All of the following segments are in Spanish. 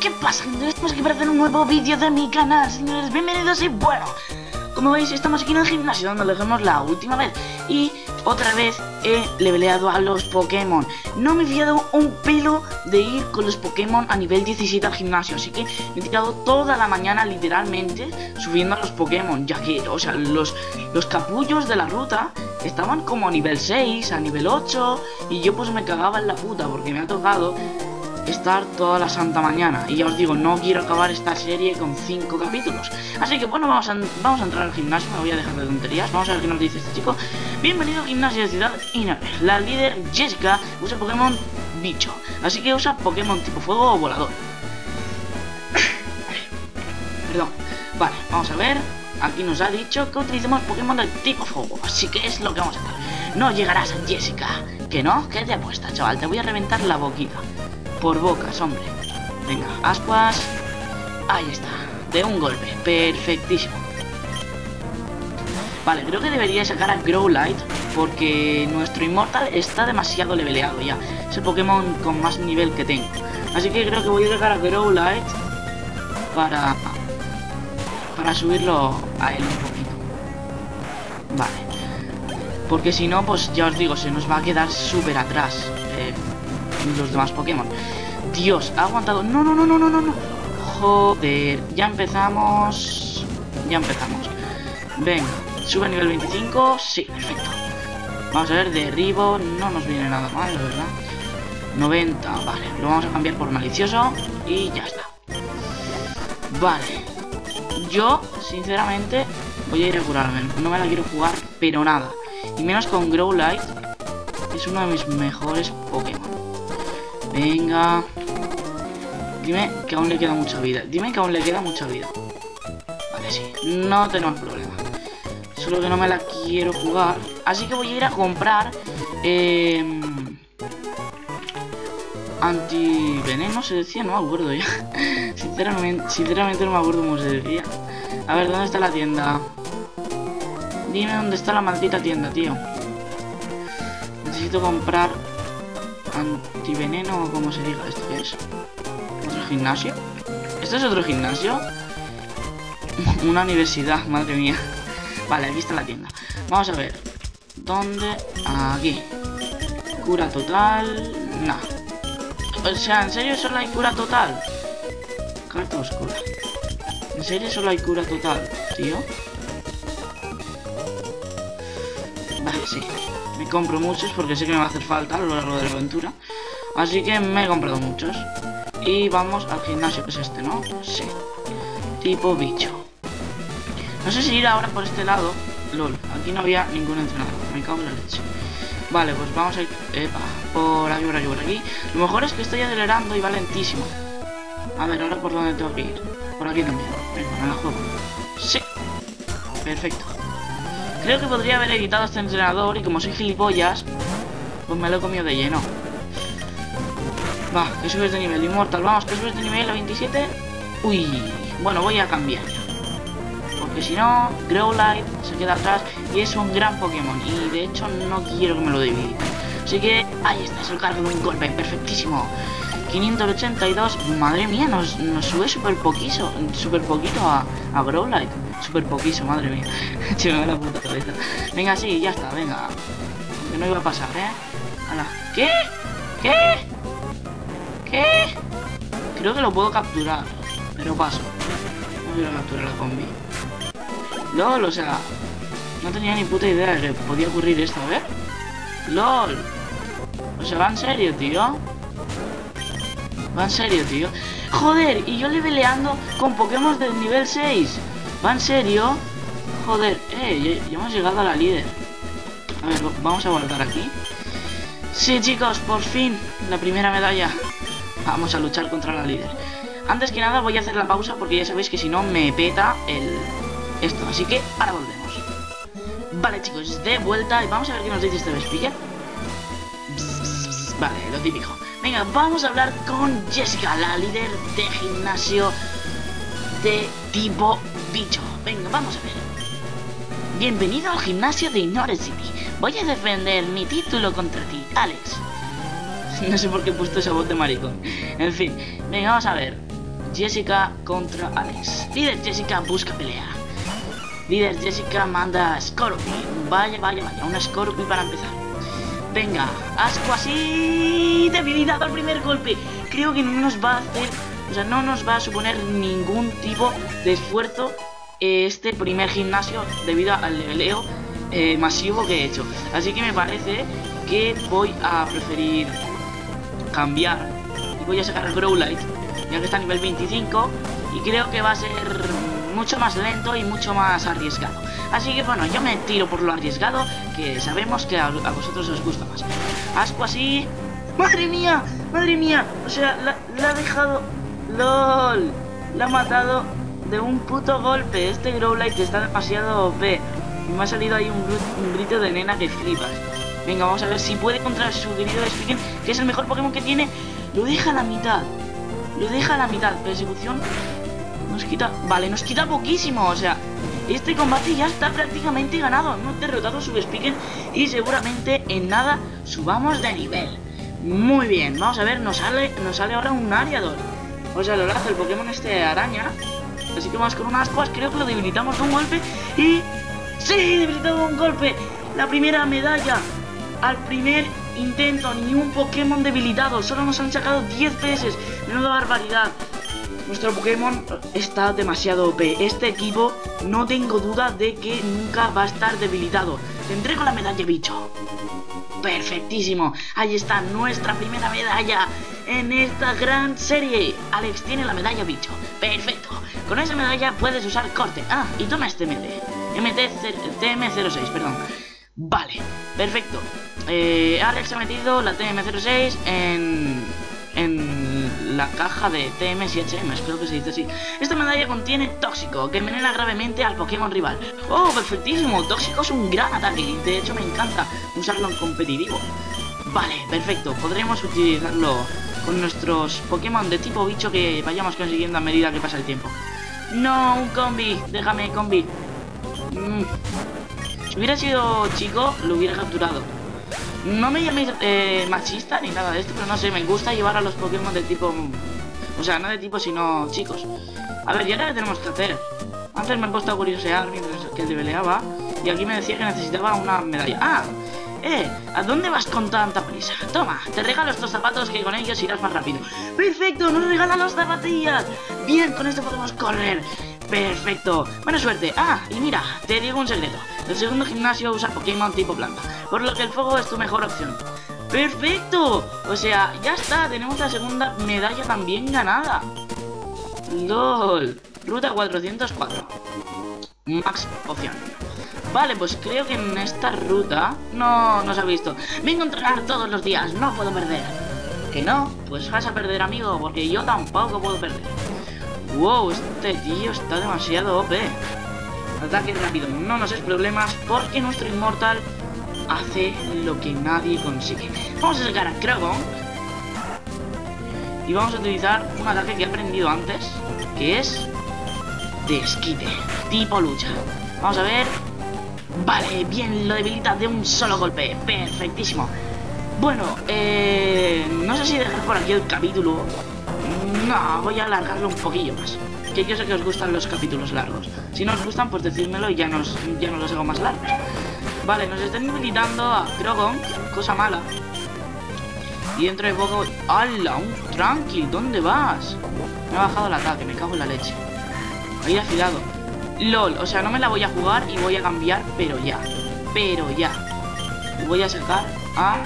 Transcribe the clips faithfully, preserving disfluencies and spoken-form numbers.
¿Qué pasa? Estamos aquí para hacer un nuevo vídeo de mi canal, señores. Bienvenidos y bueno, como veis, estamos aquí en el gimnasio donde lo dejamos la última vez. Y otra vez he leveleado a los Pokémon. No me he fiado un pelo de ir con los Pokémon a nivel diecisiete al gimnasio. Así que me he tirado toda la mañana literalmente subiendo a los Pokémon. Ya que, o sea, los, los capullos de la ruta estaban como a nivel seis, a nivel ocho. Y yo pues me cagaba en la puta porque me ha tocado estar toda la santa mañana. Y ya os digo, no quiero acabar esta serie con cinco capítulos. Así que bueno, vamos a, vamos a entrar al gimnasio. Me voy a dejar de tonterías. Vamos a ver qué nos dice este chico. Bienvenido al gimnasio de Ciudad Inávez. La líder Jessica usa Pokémon bicho, así que usa Pokémon tipo fuego o volador. Perdón. Vale, vamos a ver. Aquí nos ha dicho que utilicemos Pokémon del tipo fuego, así que es lo que vamos a hacer. No llegarás a Jessica. ¿Que no? ¿Qué te apuesta, chaval? Te voy a reventar la boquita. Por bocas, hombre. Venga, ascuas. Ahí está. De un golpe. Perfectísimo. Vale, creo que debería sacar a Growlithe porque nuestro Immortal está demasiado leveleado ya. Es el Pokémon con más nivel que tengo. Así que creo que voy a sacar a Growlithe para... para subirlo a él un poquito. Vale. Porque si no, pues ya os digo, se nos va a quedar súper atrás. Eh... los demás Pokémon. Dios, ha aguantado. No, no, no, no, no, no. Joder, ya empezamos. Ya empezamos. Venga, sube a nivel veinticinco. Sí, perfecto. Vamos a ver, derribo. No nos viene nada mal, la verdad. noventa, vale. Lo vamos a cambiar por malicioso. Y ya está. Vale. Yo, sinceramente, voy a ir a curarme. No me la quiero jugar, pero nada. Y menos con Growlithe. Es uno de mis mejores Pokémon. Venga. Dime que aún le queda mucha vida. Dime que aún le queda mucha vida. Vale, sí. No tenemos problema. Solo que no me la quiero jugar. Así que voy a ir a comprar... Eh, antiveneno se decía. No me acuerdo ya. Sinceramente, sinceramente no me acuerdo cómo se decía. A ver, ¿dónde está la tienda? Dime dónde está la maldita tienda, tío. Necesito comprar... antiveneno o como se diga. ¿Esto qué es? ¿Otro gimnasio? ¿Esto es otro gimnasio? Una universidad, madre mía. Vale, aquí está la tienda. Vamos a ver. ¿Dónde? Aquí. Cura total. Nah. O sea, ¿en serio solo hay cura total? Carta oscura. ¿En serio solo hay cura total, tío? Vale, sí. Me compro muchos porque sé que me va a hacer falta a lo largo de la aventura. Así que me he comprado muchos. Y vamos al gimnasio, que es este, ¿no? Sí. Tipo bicho. No sé si ir ahora por este lado. Lol, aquí no había ningún entrenador. Me cago en la leche. Vale, pues vamos a ir... Epa, por aquí, por aquí, por aquí. Lo mejor es que estoy acelerando y va lentísimo. A ver, ahora por dónde tengo que ir. Por aquí también. Venga, me la juego. Sí. Perfecto. Creo que podría haber evitado a este entrenador y como soy gilipollas, pues me lo he comido de lleno. Va, que subes de nivel, Immortal, vamos, que subes de nivel a veintisiete. Uy, bueno, voy a cambiar. Porque si no, Growlithe se queda atrás y es un gran Pokémon. Y de hecho no quiero que me lo debilite. Así que, ahí está, es el cargo de un golpe, perfectísimo. quinientos ochenta y dos, madre mía, nos, nos sube súper poquito, súper poquito a, a Growlithe. Súper poquito, madre mía. Se me va la puta cabeza. Venga, sí, ya está, venga. Que no iba a pasar, ¿eh? Ala. ¿Qué? ¿Qué? ¿Qué? Creo que lo puedo capturar, pero paso. No quiero capturar la combi. LOL, o sea... no tenía ni puta idea de que podía ocurrir esto, a ver. LOL. O sea, va en serio, tío. Va en serio, tío. Joder, y yo leveleando con Pokémon del nivel seis. ¿Va en serio? Joder, eh, ya, ya hemos llegado a la líder. A ver, vamos a guardar aquí. Sí, chicos, por fin, la primera medalla. Vamos a luchar contra la líder. Antes que nada voy a hacer la pausa porque ya sabéis que si no me peta el... esto, así que ahora volvemos. Vale, chicos, de vuelta y vamos a ver qué nos dice este Spiken. Vale, lo típico. Venga, vamos a hablar con Jessica, la líder de gimnasio de tipo... bicho. Venga, vamos a ver. Bienvenido al gimnasio de Ignore City. Voy a defender mi título contra ti, Alex. No sé por qué he puesto esa voz de maricón. En fin, venga, vamos a ver. Jessica contra Alex. Líder Jessica busca pelea. Líder Jessica manda a Skorupi. Vaya, vaya, vaya. Una Skorupi para empezar. Venga, asco así. Debilidad al primer golpe. Creo que no nos va a hacer... O sea, no nos va a suponer ningún tipo de esfuerzo eh, este primer gimnasio debido al leveleo eh, masivo que he hecho. Así que me parece que voy a preferir cambiar. Y voy a sacar Growlithe, ya que está a nivel veinticinco. Y creo que va a ser mucho más lento y mucho más arriesgado. Así que bueno, yo me tiro por lo arriesgado, que sabemos que a, a vosotros os gusta más. Asco así. ¡Madre mía! ¡Madre mía! O sea, la, la ha dejado... ¡Lol! La ha matado de un puto golpe. Este Growlithe está demasiado O P. Me ha salido ahí un, un grito de nena que flipas. Venga, vamos a ver si puede contra su querido Spiken, que es el mejor Pokémon que tiene. Lo deja a la mitad. Lo deja a la mitad. Persecución. Nos quita... Vale, nos quita poquísimo. O sea, este combate ya está prácticamente ganado. Hemos derrotado a su Spiken y seguramente en nada subamos de nivel. Muy bien, vamos a ver, nos sale, nos sale ahora un Ariados. O sea, lo hace el Pokémon este araña. Así que vamos con unas ascuas, creo que lo debilitamos de un golpe. Y... ¡sí! Debilitamos de un golpe. La primera medalla. Al primer intento, ni un Pokémon debilitado. Solo nos han sacado diez P S. Menuda barbaridad. Nuestro Pokémon está demasiado O P. Este equipo no tengo duda de que nunca va a estar debilitado. Te entrego la medalla, bicho. Perfectísimo. Ahí está nuestra primera medalla en esta gran serie. Alex tiene la medalla, bicho. Perfecto. Con esa medalla puedes usar corte. Ah, y toma este M T. M T D M cero seis, perdón. Vale, perfecto. Eh, Alex ha metido la D M cero seis en... en la caja de T Ms y H Ms, creo que se dice así. Esta medalla contiene tóxico, que envenena gravemente al Pokémon rival. ¡Oh, perfectísimo! Tóxico es un gran ataque y de hecho me encanta usarlo en competitivo. Vale, perfecto. Podremos utilizarlo con nuestros Pokémon de tipo bicho que vayamos consiguiendo a medida que pasa el tiempo. ¡No, un combi! Déjame combi. Mm. Si hubiera sido chico, lo hubiera capturado. No me llaméis eh, machista ni nada de esto, pero no sé, me gusta llevar a los Pokémon de tipo... O sea, no de tipo, sino chicos. A ver, ¿y ahora qué tenemos que hacer? Antes me he puesto a curiosear mientras que leveleaba y aquí me decía que necesitaba una medalla. ¡Ah! ¡Eh! ¿A dónde vas con tanta prisa? Toma, te regalo estos zapatos que con ellos irás más rápido. ¡Perfecto! ¡Nos regalan las zapatillas! ¡Bien! Con esto podemos correr. ¡Perfecto! ¡Buena suerte! ¡Ah! Y mira, te digo un secreto. El segundo gimnasio usa Pokémon tipo planta, por lo que el fuego es tu mejor opción. ¡Perfecto! O sea, ya está, tenemos la segunda medalla también ganada. ¡Lol! Ruta cuatrocientos cuatro. Max opción. Vale, pues creo que en esta ruta no nos ha visto. Vengo a entrenar todos los días, no puedo perder. ¿Que no? Pues vas a perder, amigo, porque yo tampoco puedo perder. Wow, este tío está demasiado O P. Ataque rápido, no nos es problemas porque nuestro Immortal hace lo que nadie consigue. Vamos a sacar a Crogon y vamos a utilizar un ataque que he aprendido antes, que es desquite, tipo lucha. Vamos a ver. Vale, bien, lo debilita de un solo golpe. Perfectísimo. Bueno, eh, no sé si dejar por aquí el capítulo. No, voy a alargarlo un poquillo más, que yo sé que os gustan los capítulos largos. Si no os gustan, pues decídmelo y ya no ya nos los hago más largos. Vale, nos están debilitando a Crogon, cosa mala. Y dentro de poco... ¡Hala! ¡Un Tranquil! ¿Dónde vas? Me ha bajado el ataque, me cago en la leche. Ahí afilado. LOL, o sea, no me la voy a jugar y voy a cambiar, pero ya. Pero ya. Voy a sacar a...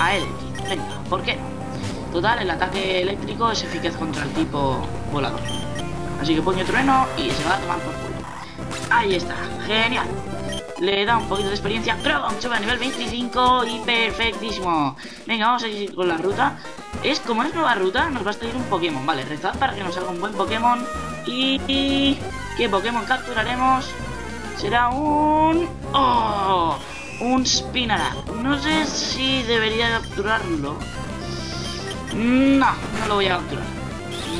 a él. Venga, ¿por qué no? Total, el ataque eléctrico es eficaz contra el tipo volador. Así que puño trueno y se va a tomar por culo. Ahí está, genial. Le da un poquito de experiencia. Crogon sube a nivel veinticinco y perfectísimo. Venga, vamos a ir con la ruta. Es como es nueva ruta, nos va a salir un Pokémon. Vale, rezad para que nos salga un buen Pokémon. Y... ¿qué Pokémon capturaremos? Será un... ¡oh! Un Spinarak. No sé si debería capturarlo. No, no lo voy a capturar.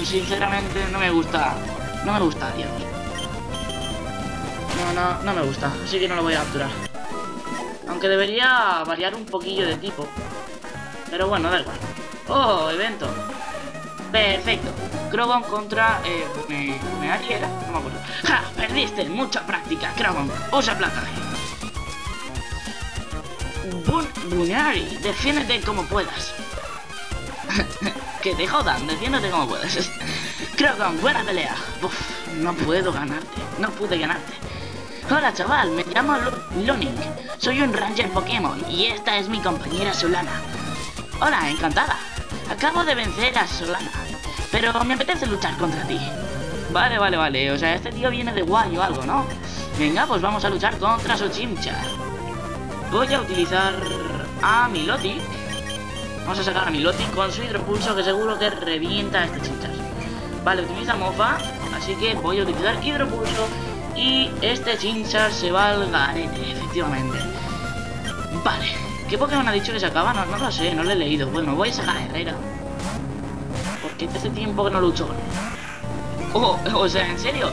Sinceramente no me gusta. No me gusta, tío. No, no, no me gusta. Así que no lo voy a capturar. Aunque debería variar un poquillo de tipo. Pero bueno, da igual. Oh, evento. Perfecto. Crogon contra... Eh, me, me Ariera, no me acuerdo. ¡Ja! Perdiste mucha práctica, Crogon. Usa plataje. Bun Bunari, defiéndete como puedas. Que te jodan, defiéndete como puedas. Crogon, buena pelea. Uf, no puedo ganarte, no pude ganarte. Hola chaval, me llamo Lunick. Soy un ranger Pokémon y esta es mi compañera Solana. Hola, encantada. Acabo de vencer a Solana, pero me apetece luchar contra ti. Vale, vale, vale, o sea, este tío viene de guay o algo, ¿no? Venga, pues vamos a luchar contra su Chimchar. Voy a utilizar a Milotic. Vamos a sacar a Milotic con su Hidropulso, que seguro que revienta a este Chimchar. Vale, utiliza mofa, así que voy a utilizar Hidropulso. Y este Chimchar se va al garete, efectivamente. Vale, ¿qué Pokémon ha dicho que se acaba? No, no lo sé, no lo he leído. Bueno, voy a sacar a Herrera, porque hace tiempo que no lucho con él. Oh, o sea, ¿en serio?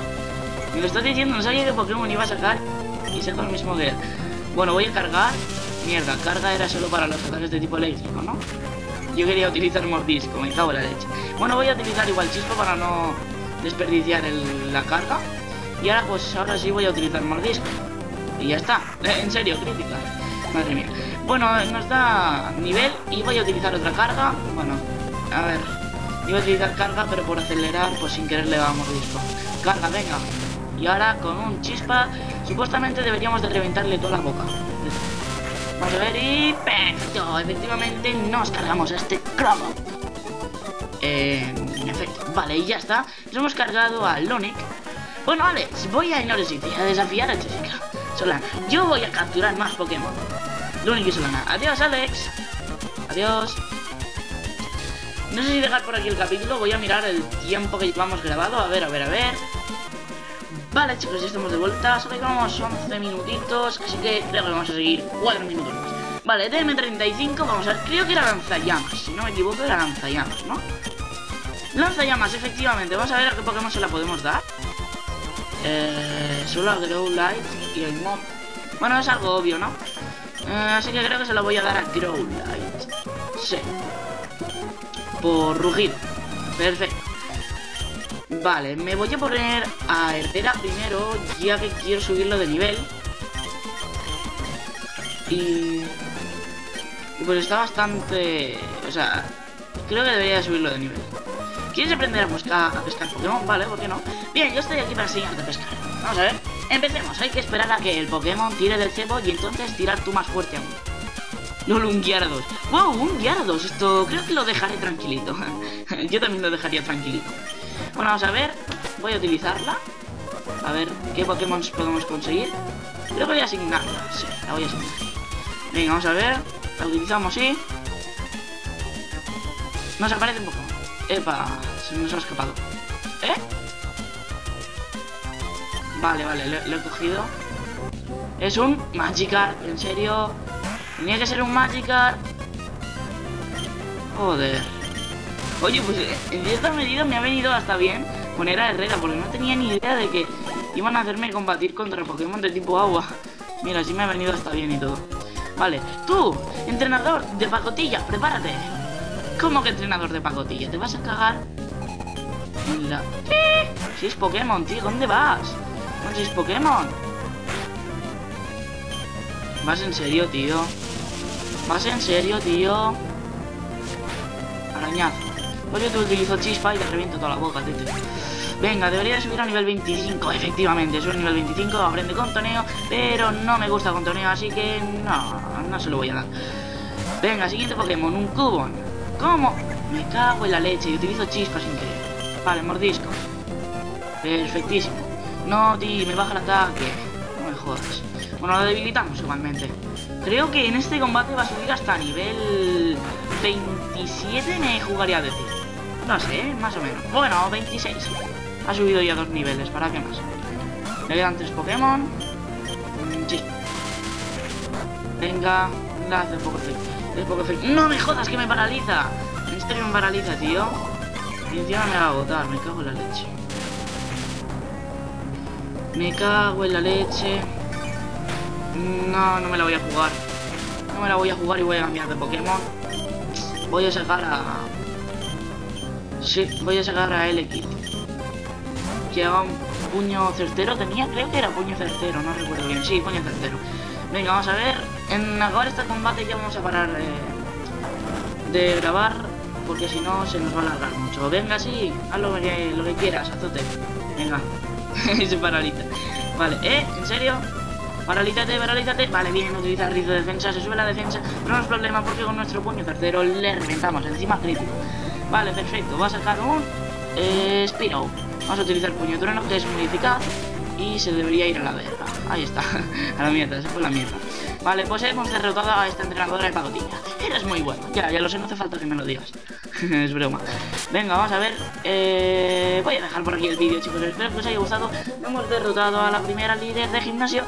Me lo estás diciendo, no sabía que Pokémon iba a sacar y saco el mismo que él. Bueno, voy a cargar. Mierda, carga era solo para los ataques de tipo eléctrico, ¿no? Yo quería utilizar Mordisco, me cago en la leche. Bueno, voy a utilizar igual Chispa para no desperdiciar el, la carga. Y ahora pues ahora sí voy a utilizar Mordisco. Y ya está. Eh, en serio, crítica. Madre mía. Bueno, nos da nivel y voy a utilizar otra carga. Bueno, a ver. Iba a utilizar carga, pero por acelerar, pues sin querer le va a Mordisco. Carga, venga. Y ahora con un Chispa, supuestamente deberíamos de reventarle toda la boca. Vamos a ver y... ¡perfecto! Efectivamente nos cargamos a este Crogon. Eh... En efecto. Vale, y ya está. Nos hemos cargado a Lunick. Bueno, Alex, voy a Ignore City a desafiar a Jessica. Solana, yo voy a capturar más Pokémon. Lunick y Solana. Adiós, Alex. Adiós. No sé si dejar por aquí el capítulo. Voy a mirar el tiempo que llevamos grabado. A ver, a ver, a ver. Vale, chicos, ya estamos de vuelta. Solo llevamos once minutitos. Así que creo que vamos a seguir cuatro minutos más. Vale, D M treinta y cinco. Vamos a ver. Creo que era Lanzallamas. Si no me equivoco, era Lanzallamas, ¿no? Lanzallamas, efectivamente. Vamos a ver a qué Pokémon se la podemos dar. Eh, solo a Growlithe y a Immortal. Bueno, es algo obvio, ¿no? Eh, así que creo que se lo voy a dar a Growlithe. Sí. Por rugido. Perfecto. Vale, me voy a poner a Herrera primero, ya que quiero subirlo de nivel. Y... y pues está bastante... o sea, creo que debería subirlo de nivel. ¿Quieres aprender a buscar a pescar Pokémon? Vale, ¿por qué no? Bien, yo estoy aquí para enseñarte a pescar. Vamos a ver. Empecemos. Hay que esperar a que el Pokémon tire del cebo y entonces tirar tú más fuerte aún. No, un Guiardos. ¡Wow! Un Guiardos. Esto creo que lo dejaré tranquilito. Yo también lo dejaría tranquilito. Bueno, vamos a ver. Voy a utilizarla. A ver qué Pokémon podemos conseguir. Creo que voy a asignarla. Sí, la voy a asignar. Venga, vamos a ver. La utilizamos, sí. Nos aparece un Pokémon. Epa, se nos ha escapado. ¿Eh? Vale, vale, lo, lo he cogido. Es un Magikarp, en serio. Tenía que ser un Magikarp. Joder. Oye, pues en cierta medida me ha venido hasta bien poner a Herrera, porque no tenía ni idea de que iban a hacerme combatir contra Pokémon de tipo agua. Mira, sí me ha venido hasta bien y todo. Vale, tú, entrenador de pacotilla, prepárate. ¿Cómo que entrenador de pacotilla? ¿Te vas a cagar? La... ¿Eh? Si es Pokémon, tío, ¿dónde vas? No, si es Pokémon. ¿Vas en serio, tío? ¿Vas en serio, tío? Arañazo. Pues yo te utilizo Chispa y te reviento toda la boca, tío. Venga, debería de subir a nivel veinticinco, efectivamente. Soy nivel veinticinco, aprende Contoneo, pero no me gusta Contoneo, así que no, no se lo voy a dar. Venga, siguiente Pokémon, un Cubón. ¿Cómo? Me cago en la leche y utilizo Chispa sin querer. Vale, Mordisco. Perfectísimo. No, tío, me baja el ataque. No me jodas. Bueno, lo debilitamos igualmente. Creo que en este combate va a subir hasta nivel veintisiete, me jugaría a decir. No sé, más o menos. Bueno, veintiséis. Ha subido ya dos niveles, ¿para qué más? Le quedan tres Pokémon. Chispa. Venga, la hace un poco de... No me jodas que me paraliza. En serio me paraliza, tío. Y encima me va a agotar, me cago en la leche. Me cago en la leche. No, no me la voy a jugar. No me la voy a jugar y voy a cambiar de Pokémon. Voy a sacar a... Sí, voy a sacar a el equipo. Que haga un puño certero. Tenía, creo que era puño certero, no recuerdo bien. Sí, puño certero. Venga, vamos a ver. En acabar este combate ya vamos a parar eh, de grabar, porque si no se nos va a alargar mucho. Venga, sí, haz lo que, lo que quieras, azote. Venga. Y se paraliza. Vale, ¿eh? ¿En serio? Paralízate, paralízate. Vale, bien, utiliza el rizo de defensa, se sube la defensa. No nos problema porque con nuestro puño tercero le reventamos, encima crítico. Vale, perfecto. Va a sacar un eh, Spino. Vamos a utilizar puño trueno, que es muy eficaz. Y se debería ir a la verga. Ahí está. A la mierda, se fue la mierda. Vale, pues hemos derrotado a esta entrenadora de pacotilla. Eres muy bueno. Ya, ya lo sé, no hace falta que me lo digas. Es broma. Venga, vamos a ver. Eh, voy a dejar por aquí el vídeo, chicos. Espero que os haya gustado. Hemos derrotado a la primera líder de gimnasio.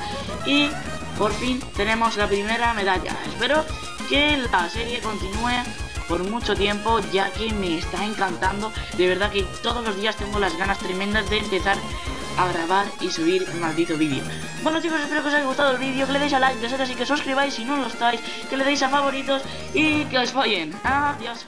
Y por fin tenemos la primera medalla. Espero que la serie continúe por mucho tiempo, ya que me está encantando. De verdad que todos los días tengo las ganas tremendas de empezar a grabar y subir el maldito vídeo. Bueno, chicos, espero que os haya gustado el vídeo, que le deis a like, que os así, que os suscribáis si no lo estáis, que le deis a favoritos y que os follen. Adiós.